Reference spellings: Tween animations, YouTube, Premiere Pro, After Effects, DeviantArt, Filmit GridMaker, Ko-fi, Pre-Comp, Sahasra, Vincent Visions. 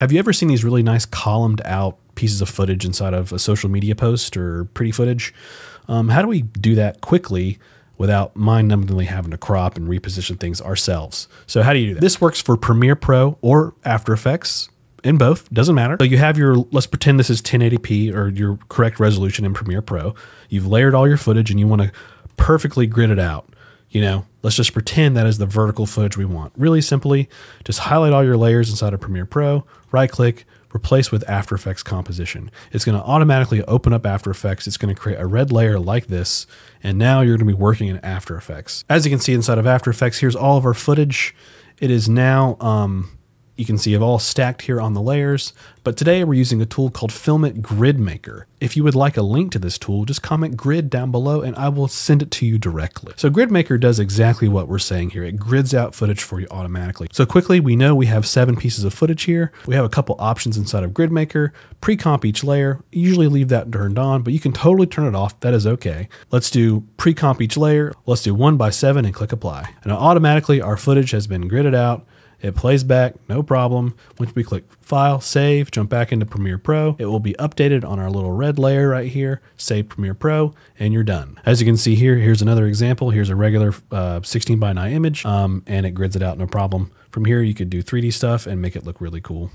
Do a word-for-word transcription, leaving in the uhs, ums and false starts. Have you ever seen these really nice columned out pieces of footage inside of a social media post or pretty footage? Um, how do we do that quickly without mind-numbingly having to crop and reposition things ourselves? So how do you do that? This works for Premiere Pro or After Effects, in both, doesn't matter. So you have your, let's pretend this is ten eighty p or your correct resolution in Premiere Pro. You've layered all your footage and you want to perfectly grid it out. You know, let's just pretend that is the vertical footage we want. Really simply, just highlight all your layers inside of Premiere Pro, right click, replace with After Effects composition. It's going to automatically open up After Effects. It's going to create a red layer like this, and now you're going to be working in After Effects. As you can see inside of After Effects, here's all of our footage. It is now, um, you can see it all stacked here on the layers, but today we're using a tool called Filmit GridMaker. If you would like a link to this tool, just comment grid down below and I will send it to you directly. So GridMaker does exactly what we're saying here. It grids out footage for you automatically. So quickly, we know we have seven pieces of footage here. We have a couple options inside of GridMaker. Pre-comp each layer, usually leave that turned on, but you can totally turn it off. That is okay. Let's do pre-comp each layer. Let's do one by seven and click apply. And automatically our footage has been gridded out. It plays back, no problem. Once we click File, Save, jump back into Premiere Pro, it will be updated on our little red layer right here. Save Premiere Pro, and you're done. As you can see here, here's another example. Here's a regular uh, sixteen by nine image, um, and it grids it out, no problem. From here, you could do three D stuff and make it look really cool.